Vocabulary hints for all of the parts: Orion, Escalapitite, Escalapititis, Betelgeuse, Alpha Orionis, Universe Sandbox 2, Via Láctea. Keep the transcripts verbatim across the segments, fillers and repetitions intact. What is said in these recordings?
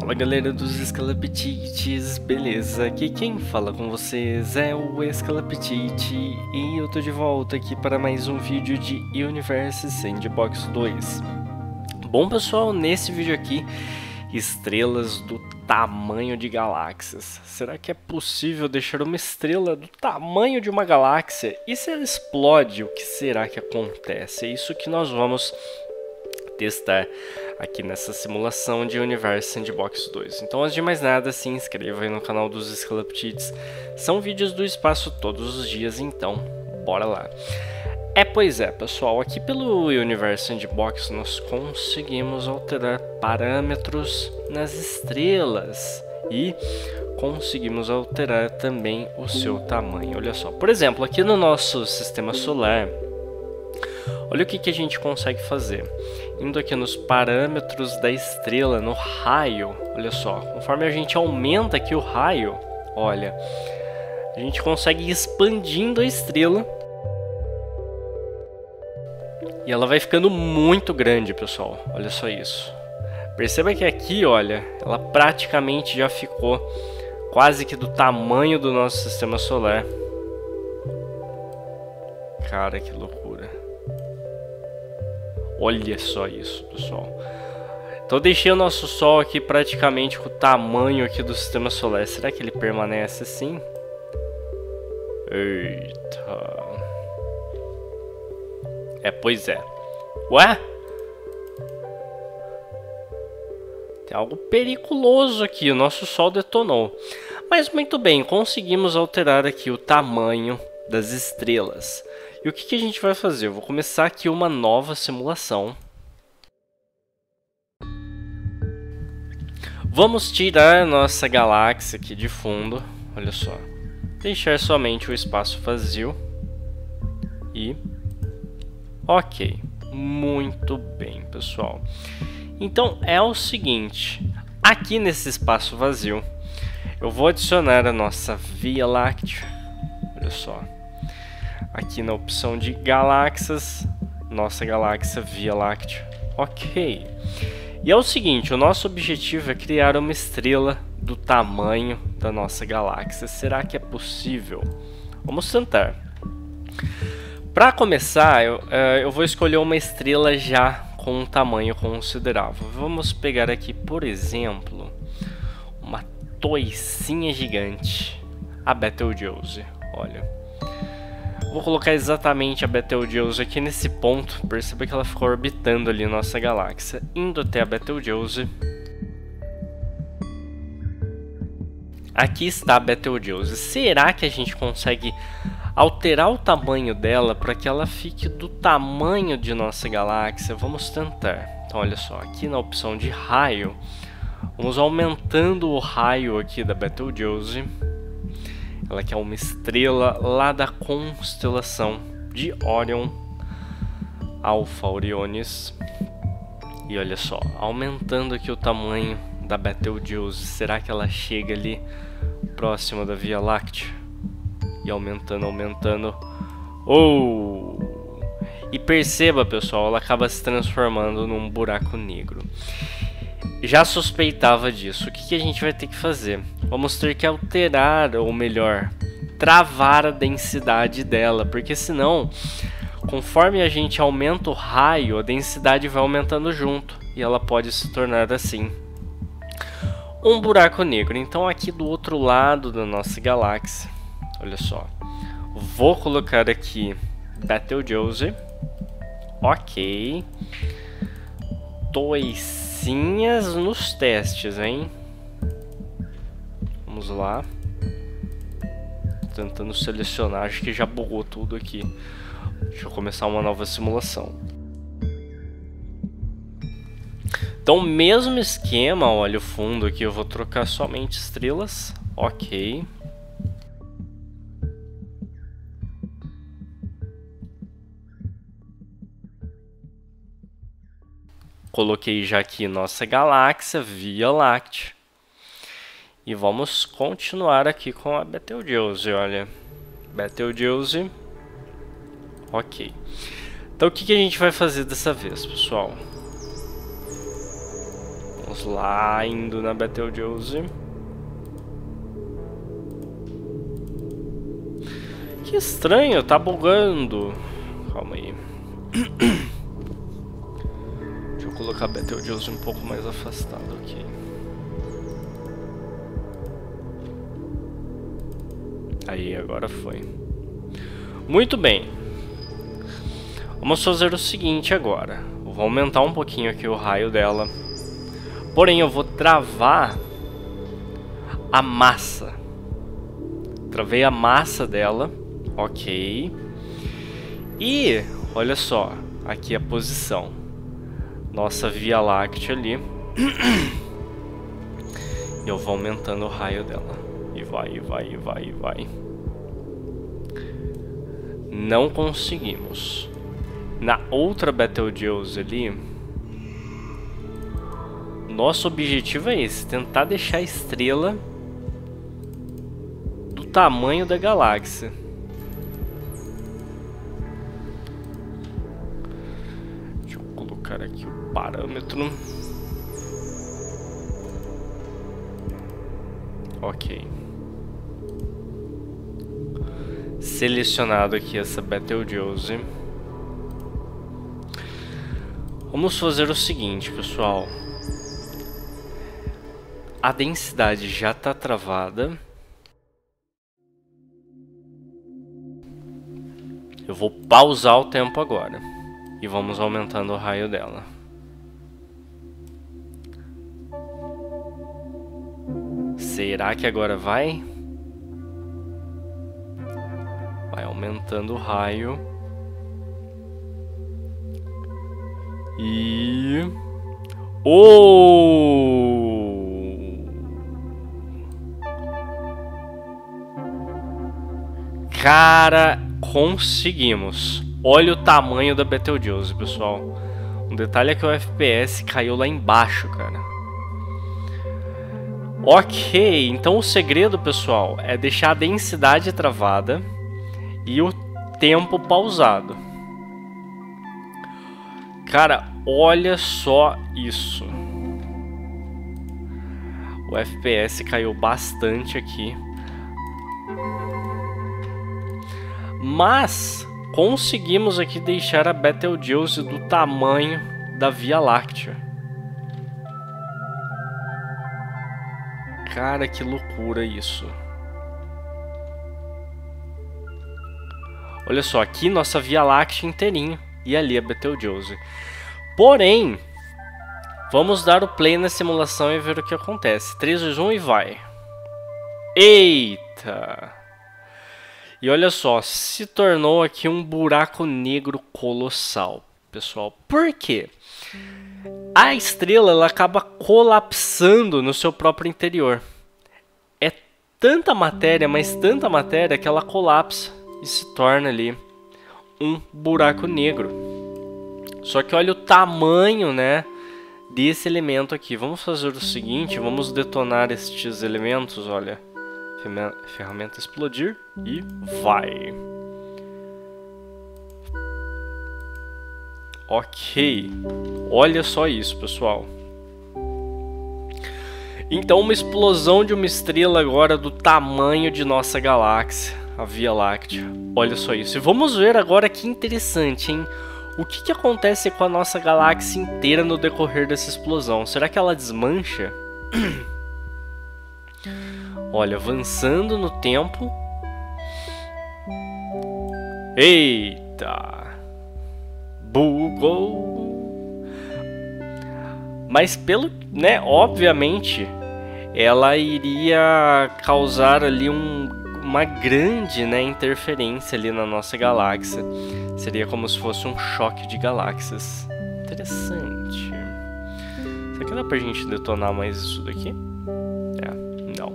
Fala galera dos Escalapititis, beleza? Aqui quem fala com vocês é o Escalapitite e eu tô de volta aqui para mais um vídeo de Universe Sandbox dois. Bom pessoal, nesse vídeo aqui, estrelas do tamanho de galáxias. Será que é possível deixar uma estrela do tamanho de uma galáxia? E se ela explode, o que será que acontece? É isso que nós vamos testar aqui nessa simulação de Universe Sandbox dois. Então, antes de mais nada, se inscreva aí no canal dos Escalapitites. São vídeos do espaço todos os dias, então bora lá. É, pois é, pessoal, aqui pelo Universe Sandbox nós conseguimos alterar parâmetros nas estrelas e conseguimos alterar também o seu tamanho. Olha só, por exemplo, aqui no nosso sistema solar, olha o que, que a gente consegue fazer. Indo aqui nos parâmetros da estrela, no raio, olha só, conforme a gente aumenta aqui o raio, olha, a gente consegue ir expandindo a estrela e ela vai ficando muito grande, pessoal, olha só isso. Perceba que aqui, olha, ela praticamente já ficou quase que do tamanho do nosso sistema solar. Cara, que loucura. Olha só isso, pessoal. Então eu deixei o nosso Sol aqui praticamente com o tamanho aqui do sistema solar. Será que ele permanece assim? Eita. É, pois é. Ué? Tem algo periculoso aqui. O nosso Sol detonou. Mas muito bem, conseguimos alterar aqui o tamanho das estrelas. E o que, que a gente vai fazer? Eu vou começar aqui uma nova simulação. Vamos tirar nossa galáxia aqui de fundo. Olha só. Deixar somente o espaço vazio. E... ok. Muito bem, pessoal. Então é o seguinte. Aqui nesse espaço vazio, eu vou adicionar a nossa Via Láctea. Olha só. Aqui na opção de galáxias, nossa galáxia Via Láctea. Ok. E é o seguinte, o nosso objetivo é criar uma estrela do tamanho da nossa galáxia. Será que é possível? Vamos tentar. Para começar, eu, eu vou escolher uma estrela já com um tamanho considerável. Vamos pegar aqui, por exemplo, uma toicinha gigante. A Betelgeuse, olha. Vou colocar exatamente a Betelgeuse aqui nesse ponto. Perceba que ela ficou orbitando ali nossa galáxia. Indo até a Betelgeuse. Aqui está a Betelgeuse. Será que a gente consegue alterar o tamanho dela para que ela fique do tamanho de nossa galáxia? Vamos tentar. Então olha só, aqui na opção de raio, vamos aumentando o raio aqui da Betelgeuse. Ela que é uma estrela lá da constelação de Orion, Alpha Orionis. E olha só, aumentando aqui o tamanho da Betelgeuse. Será que ela chega ali próximo da Via Láctea? E aumentando, aumentando. Oh! E perceba, pessoal, ela acaba se transformando num buraco negro. Já suspeitava disso. O que, que a gente vai ter que fazer? Vamos ter que alterar, ou melhor, travar a densidade dela, porque senão, conforme a gente aumenta o raio, a densidade vai aumentando junto e ela pode se tornar assim um buraco negro. Então aqui do outro lado da nossa galáxia, olha só, vou colocar aqui Betelgeuse, ok, dois nos testes, hein? Vamos lá. Tentando selecionar, acho que já bugou tudo aqui. Deixa eu começar uma nova simulação. Então, mesmo esquema, olha o fundo aqui, eu vou trocar somente estrelas. Ok. Coloquei já aqui nossa galáxia Via Láctea. E vamos continuar aqui com a Betelgeuse, olha. Betelgeuse. Ok. Então o que, que a gente vai fazer dessa vez, pessoal? Vamos lá, indo na Betelgeuse. Que estranho, tá bugando. Calma aí. Deixa eu colocar a Betelgeuse um pouco mais afastado aqui. Aí, agora foi. Muito bem. Vamos fazer o seguinte agora. Eu vou aumentar um pouquinho aqui o raio dela. Porém, eu vou travar a massa. Travei a massa dela. Ok. E, olha só, aqui a posição. Nossa Via Láctea ali. E eu vou aumentando o raio dela. E vai, e vai, e vai, e vai. Não conseguimos. Na outra Betelgeuse ali, nosso objetivo é esse. Tentar deixar a estrela do tamanho da galáxia. Deixa eu colocar aqui o parâmetro. Ok. Selecionado aqui essa Betelgeuse. Vamos fazer o seguinte, pessoal. A densidade já está travada. Eu vou pausar o tempo agora. E vamos aumentando o raio dela. Será que agora vai? Vai aumentando o raio. E... Oh! Cara, conseguimos. Olha o tamanho da Betelgeuse, pessoal. Um detalhe é que o F P S caiu lá embaixo, cara. Ok, então o segredo, pessoal, é deixar a densidade travada e o tempo pausado. Cara, olha só isso. O F P S caiu bastante aqui. Mas conseguimos aqui deixar a Betelgeuse do tamanho da Via Láctea. Cara, que loucura isso. Olha só, aqui nossa Via Láctea inteirinha. E ali a Betelgeuse. Porém, vamos dar o play na simulação e ver o que acontece. três, dois, um e vai. Eita! E olha só, se tornou aqui um buraco negro colossal, pessoal. Por quê? A estrela ela acaba colapsando no seu próprio interior. É tanta matéria, mas tanta matéria que ela colapsa e se torna ali um buraco negro. Só que olha o tamanho, né, desse elemento aqui. Vamos fazer o seguinte, vamos detonar estes elementos, olha. Ferramenta explodir e vai. Ok. Olha só isso, pessoal. Então uma explosão de uma estrela agora do tamanho de nossa galáxia, a Via Láctea. Olha só isso. E vamos ver agora que interessante, hein? O que que acontece com a nossa galáxia inteira no decorrer dessa explosão? Será que ela desmancha? Olha, avançando no tempo. Eita! Bugou! Mas pelo... né? Obviamente, ela iria causar ali um... uma grande, né, interferência ali na nossa galáxia. Seria como se fosse um choque de galáxias. Interessante. Será que dá pra gente detonar mais isso daqui? É, não.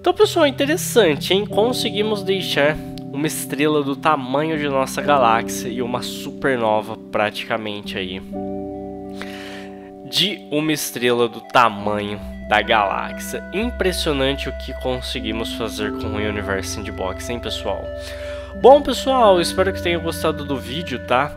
Então, pessoal, interessante, hein? Conseguimos deixar uma estrela do tamanho de nossa galáxia e uma supernova praticamente aí de uma estrela do tamanho da galáxia. Impressionante o que conseguimos fazer com o Universe Sandbox, hein, pessoal? Bom, pessoal, espero que tenham gostado do vídeo, tá?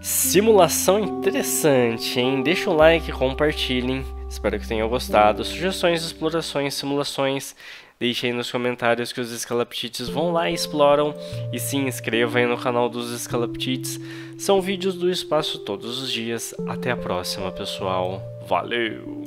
Simulação interessante, hein? Deixa um like, compartilhem. Espero que tenham gostado. Sugestões, explorações, simulações, deixem aí nos comentários que os Escalapitites vão lá e exploram. E se inscrevam aí no canal dos Escalapitites. São vídeos do espaço todos os dias. Até a próxima, pessoal. Valeu!